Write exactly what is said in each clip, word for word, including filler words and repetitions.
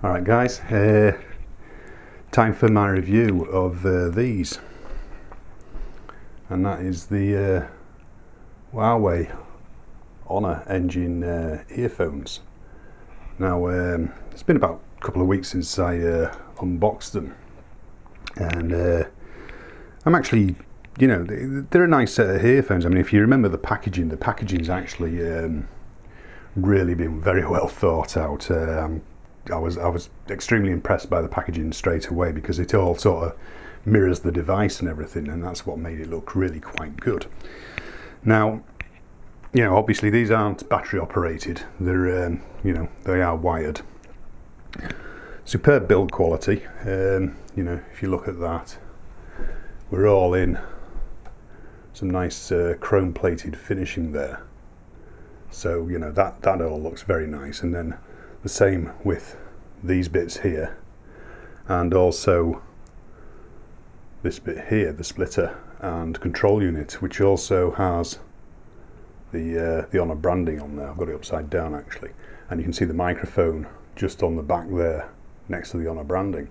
Alright guys, uh, time for my review of uh, these, and that is the uh, Huawei Honor Engine uh, earphones. Now um, it's been about a couple of weeks since I uh, unboxed them, and uh, I'm actually, you know, they're a nice set of earphones. I mean, if you remember the packaging, the packaging's actually um, really been very well thought out. Um, I was I was extremely impressed by the packaging straight away, because it all sort of mirrors the device and everything, and that's what made it look really quite good. Now, you know, obviously these aren't battery operated; they're um, you know, they are wired. Superb build quality. Um, you know, if you look at that, we're all in some nice uh, chrome plated finishing there. So you know that that all looks very nice, and then. The same with these bits here, and also this bit here, the splitter and control unit, which also has the uh, the Honor branding on there. I've got it upside down actually, and you can see the microphone just on the back there next to the Honor branding.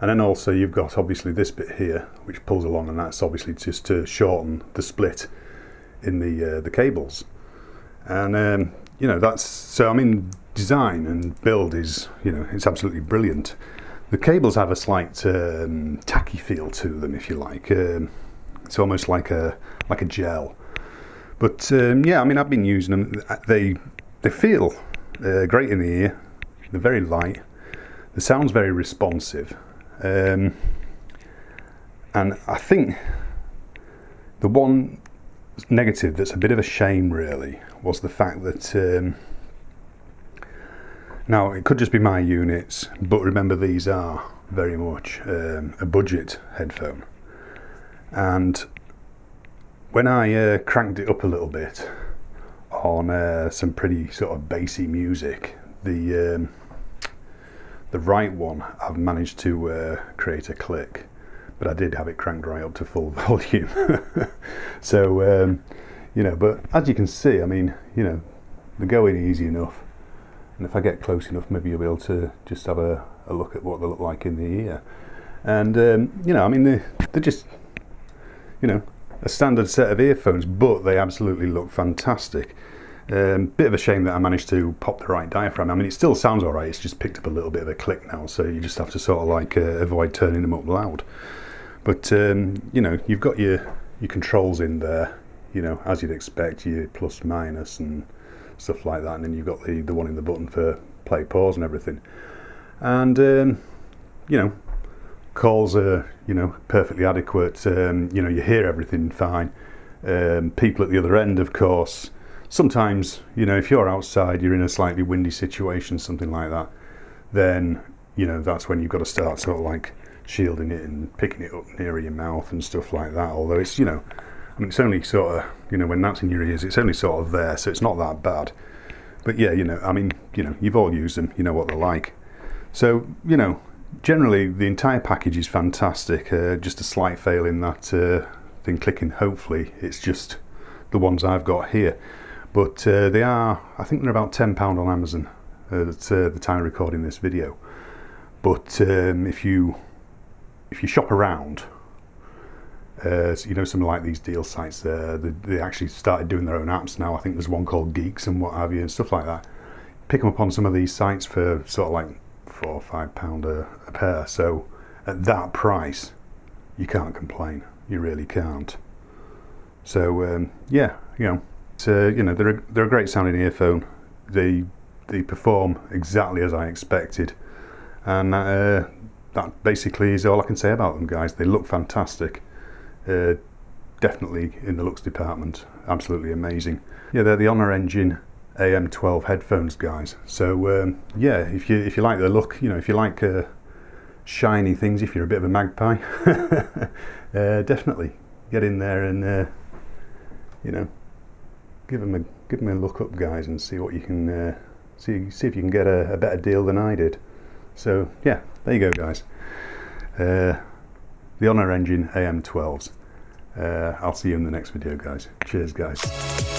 And then also you've got obviously this bit here which pulls along, and that's obviously just to shorten the split in the uh, the cables. And um, you know, that's so. I mean, design and build is, you know, it's absolutely brilliant. The cables have a slight um, tacky feel to them, if you like. Um, it's almost like a like a gel. But um, yeah, I mean, I've been using them. They they feel uh, great in the ear. They're very light. The sound's very responsive, um, and I think the one negative that's a bit of a shame really was the fact that um, now it could just be my units, but remember these are very much um, a budget headphone, and when I uh, cranked it up a little bit on uh, some pretty sort of bassy music, the um, the right one I've managed to uh, create a click. But I did have it cranked right up to full volume. So, um, you know, but as you can see, I mean, you know, they're going easy enough. And if I get close enough, maybe you'll be able to just have a, a look at what they look like in the ear. And, um, you know, I mean, they're, they're just, you know, a standard set of earphones, but they absolutely look fantastic. Um, bit of a shame that I managed to pop the right diaphragm. I mean, it still sounds all right, it's just picked up a little bit of a click now, so you just have to sort of like uh, avoid turning them up loud. But um, you know, you've got your your controls in there, you know, as you'd expect, your plus minus and stuff like that, and then you've got the the one in the button for play, pause and everything. And um, you know, calls are, you know, perfectly adequate. Um, you know, you hear everything fine. Um, people at the other end, of course. Sometimes, you know, if you're outside, you're in a slightly windy situation, something like that, then, you know, that's when you've got to start sort of like shielding it and picking it up nearer your mouth and stuff like that. Although it's, you know, I mean, it's only sort of, you know, when that's in your ears, it's only sort of there, so it's not that bad. But yeah, you know, I mean, you know, you've all used them, you know what they're like. So, you know, generally the entire package is fantastic. Uh, just a slight fail in that uh, thing clicking. Hopefully it's just the ones I've got here. But uh, they are, I think they're about ten pounds on Amazon at uh, the time of recording this video. But um, if you if you shop around, uh, you know, some like these deal sites, uh, they, they actually started doing their own apps now. I think there's one called Geeks and what have you and stuff like that. Pick them up on some of these sites for sort of like four or five pound a, a pair. So at that price, you can't complain. You really can't. So um, yeah, you know. So, you know, they're a, they're a great sounding earphone. They they perform exactly as I expected, and uh, that basically is all I can say about them, guys. They look fantastic, uh, definitely in the looks department. Absolutely amazing. Yeah, they're the Honor Engine A M twelve headphones, guys. So um, yeah, if you if you like the look, you know, if you like uh, shiny things, if you're a bit of a magpie, uh, definitely get in there and uh, you know. Give them a give them a look up, guys, and see what you can uh, see see if you can get a, a better deal than I did. So yeah, there you go, guys. Uh, the Honor Engine A M twelves. Uh, I'll see you in the next video, guys. Cheers, guys.